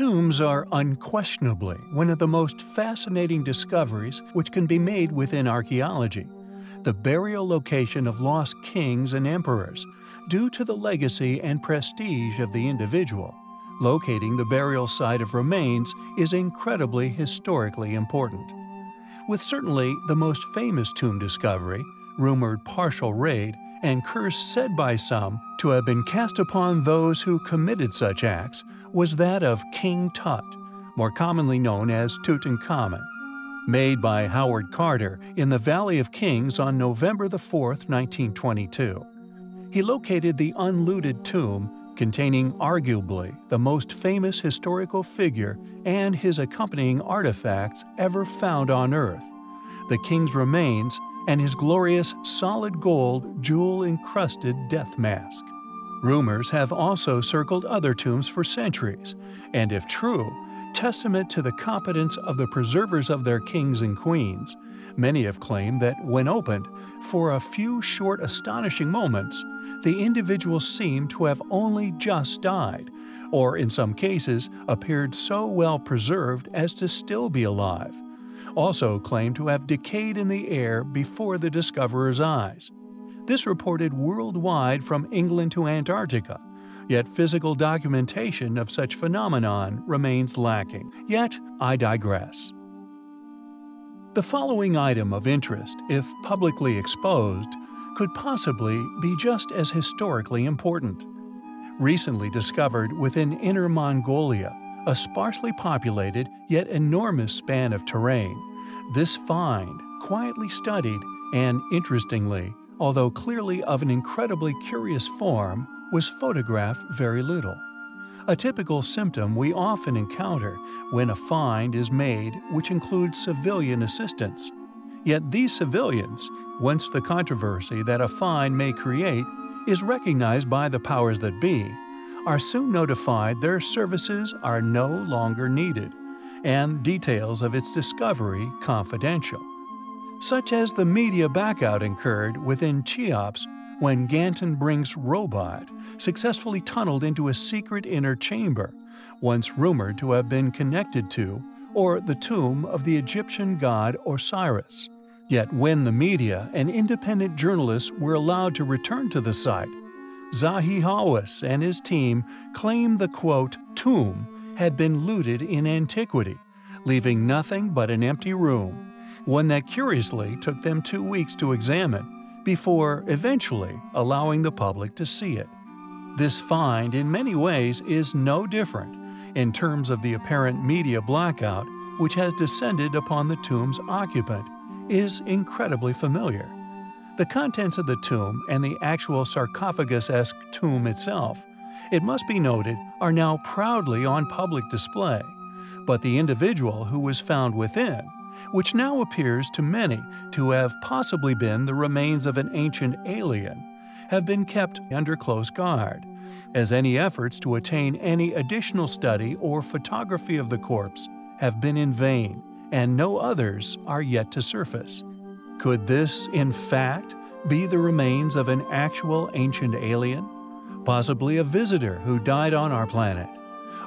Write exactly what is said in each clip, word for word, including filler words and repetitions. tombs are unquestionably one of the most fascinating discoveries which can be made within archaeology, the burial location of lost kings and emperors, due to the legacy and prestige of the individual. Locating the burial site of remains is incredibly historically important. With certainly the most famous tomb discovery, rumored partial raid, and curse said by some to have been cast upon those who committed such acts was that of King Tut, more commonly known as Tutankhamun. Made by Howard Carter in the Valley of Kings on November the fourth, nineteen twenty-two. He located the unlooted tomb containing arguably the most famous historical figure and his accompanying artifacts ever found on Earth, the king's remains and his glorious solid gold jewel-encrusted death mask. Rumors have also circled other tombs for centuries, and if true, testament to the competence of the preservers of their kings and queens, many have claimed that when opened, for a few short astonishing moments, the individuals seemed to have only just died, or in some cases appeared so well preserved as to still be alive, also claimed to have decayed in the air before the discoverer's eyes. This reported worldwide from England to Antarctica, yet physical documentation of such phenomenon remains lacking. Yet, I digress. The following item of interest, if publicly exposed, could possibly be just as historically important. Recently discovered within Inner Mongolia, a sparsely populated yet enormous span of terrain, this find, quietly studied and, interestingly, although clearly of an incredibly curious form, was photographed very little. A typical symptom we often encounter when a find is made which includes civilian assistance. Yet these civilians, once the controversy that a find may create is recognized by the powers that be, are soon notified their services are no longer needed, and details of its discovery confidential. Such as the media backout incurred within Cheops when Ganton Brink's robot successfully tunneled into a secret inner chamber, once rumored to have been connected to or the tomb of the Egyptian god Osiris. Yet when the media and independent journalists were allowed to return to the site, Zahi Hawass and his team claimed the, quote, tomb had been looted in antiquity, leaving nothing but an empty room, one that curiously took them two weeks to examine before eventually allowing the public to see it. This find in many ways is no different in terms of the apparent media blackout which has descended upon the tomb's occupant is incredibly familiar. The contents of the tomb and the actual sarcophagus-esque tomb itself, it must be noted, are now proudly on public display, but the individual who was found within, which now appears to many to have possibly been the remains of an ancient alien, have been kept under close guard, as any efforts to attain any additional study or photography of the corpse have been in vain, and no others are yet to surface. Could this, in fact, be the remains of an actual ancient alien? Possibly a visitor who died on our planet?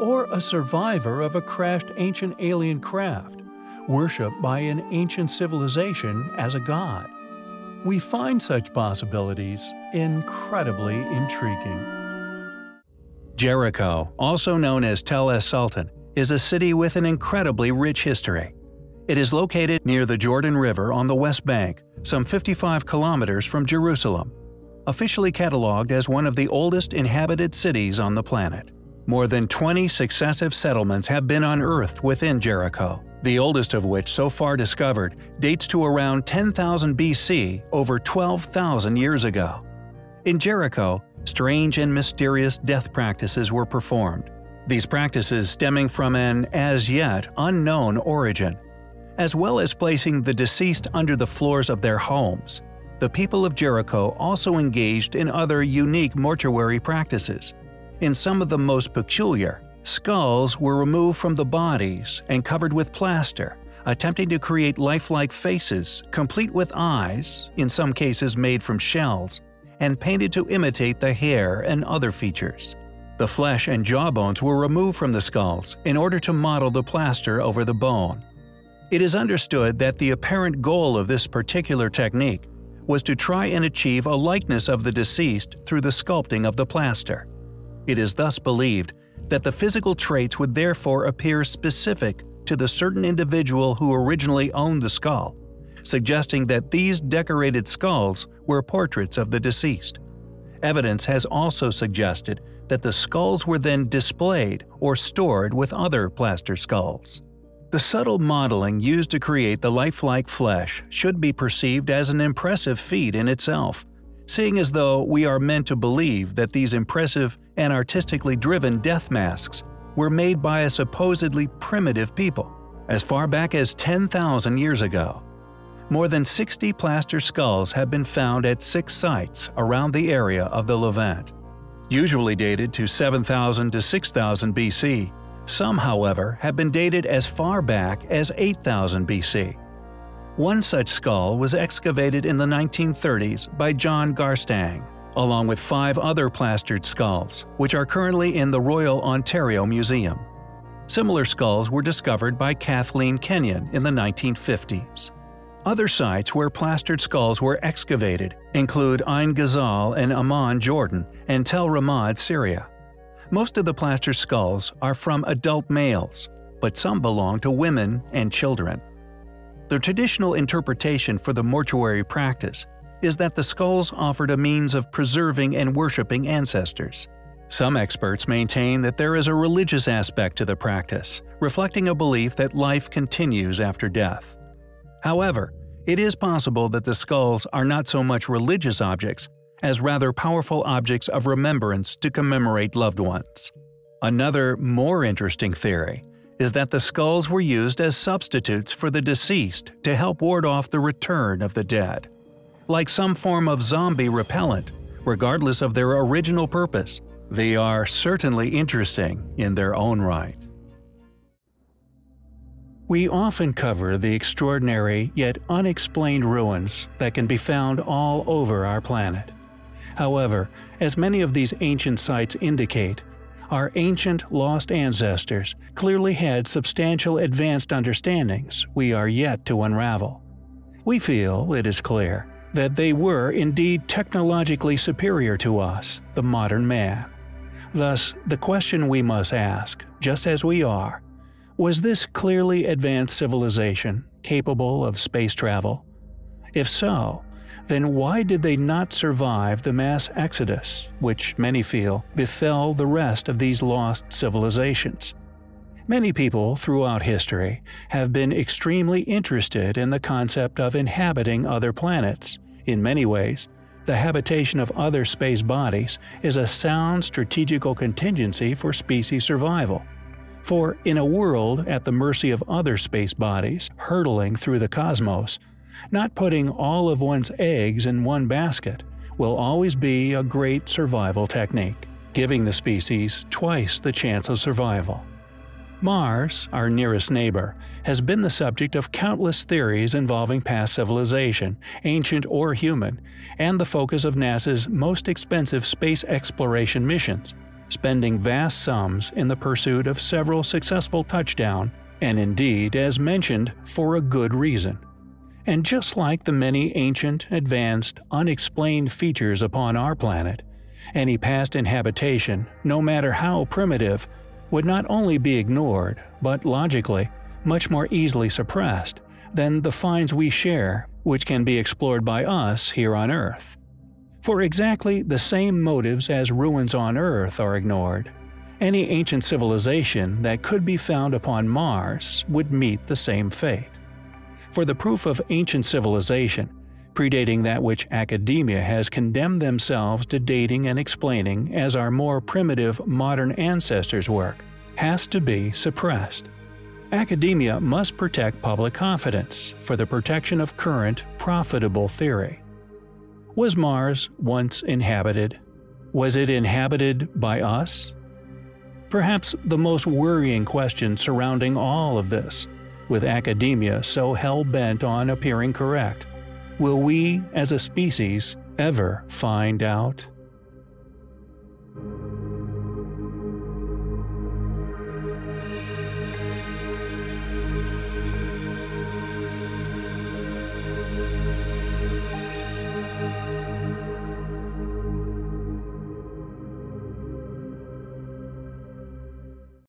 Or a survivor of a crashed ancient alien craft, worshipped by an ancient civilization as a god? We find such possibilities incredibly intriguing. Jericho, also known as Tell es-Sultan, is a city with an incredibly rich history. It is located near the Jordan River on the West Bank, some fifty-five kilometers from Jerusalem, officially cataloged as one of the oldest inhabited cities on the planet. More than twenty successive settlements have been unearthed within Jericho, the oldest of which so far discovered dates to around ten thousand B C, over twelve thousand years ago. In Jericho, strange and mysterious death practices were performed, these practices stemming from an, as yet, unknown origin. As well as placing the deceased under the floors of their homes, the people of Jericho also engaged in other unique mortuary practices. In some of the most peculiar, skulls were removed from the bodies and covered with plaster, attempting to create lifelike faces, complete with eyes, in some cases made from shells, and painted to imitate the hair and other features. The flesh and jawbones were removed from the skulls in order to model the plaster over the bone. It is understood that the apparent goal of this particular technique was to try and achieve a likeness of the deceased through the sculpting of the plaster. It is thus believed that the physical traits would therefore appear specific to the certain individual who originally owned the skull, suggesting that these decorated skulls were portraits of the deceased. Evidence has also suggested that the skulls were then displayed or stored with other plaster skulls. The subtle modeling used to create the lifelike flesh should be perceived as an impressive feat in itself, seeing as though we are meant to believe that these impressive and artistically driven death masks were made by a supposedly primitive people, as far back as ten thousand years ago. More than sixty plaster skulls have been found at six sites around the area of the Levant. Usually dated to seven thousand to six thousand B C, some, however, have been dated as far back as eight thousand B C. One such skull was excavated in the nineteen thirties by John Garstang, along with five other plastered skulls, which are currently in the Royal Ontario Museum. Similar skulls were discovered by Kathleen Kenyon in the nineteen fifties. Other sites where plastered skulls were excavated include Ain Ghazal in Amman, Jordan, and Tel Ramad, Syria. Most of the plaster skulls are from adult males, but some belong to women and children. The traditional interpretation for the mortuary practice is that the skulls offered a means of preserving and worshiping ancestors. Some experts maintain that there is a religious aspect to the practice, reflecting a belief that life continues after death. However, it is possible that the skulls are not so much religious objects as rather powerful objects of remembrance to commemorate loved ones. Another, more interesting theory is that the skulls were used as substitutes for the deceased to help ward off the return of the dead. Like some form of zombie repellent, regardless of their original purpose, they are certainly interesting in their own right. We often cover the extraordinary yet unexplained ruins that can be found all over our planet. However, as many of these ancient sites indicate, our ancient lost ancestors clearly had substantial advanced understandings we are yet to unravel. We feel, it is clear, that they were indeed technologically superior to us, the modern man. Thus, the question we must ask, just as we are, was this clearly advanced civilization capable of space travel? If so, then why did they not survive the mass exodus, which many feel befell the rest of these lost civilizations? Many people throughout history have been extremely interested in the concept of inhabiting other planets. In many ways, the habitation of other space bodies is a sound strategical contingency for species survival. For in a world at the mercy of other space bodies hurtling through the cosmos, not putting all of one's eggs in one basket will always be a great survival technique, giving the species twice the chance of survival. Mars, our nearest neighbor, has been the subject of countless theories involving past civilization, ancient or human, and the focus of NASA's most expensive space exploration missions, spending vast sums in the pursuit of several successful touchdowns, and indeed, as mentioned, for a good reason. And just like the many ancient, advanced, unexplained features upon our planet, any past inhabitation, no matter how primitive, would not only be ignored, but logically, much more easily suppressed than the finds we share, which can be explored by us here on Earth. For exactly the same motives as ruins on Earth are ignored, any ancient civilization that could be found upon Mars would meet the same fate. For the proof of ancient civilization, predating that which academia has condemned themselves to dating and explaining as our more primitive modern ancestors' work, has to be suppressed. Academia must protect public confidence for the protection of current, profitable theory. Was Mars once inhabited? Was it inhabited by us? Perhaps the most worrying question surrounding all of this, with academia so hell-bent on appearing correct, will we, as a species, ever find out?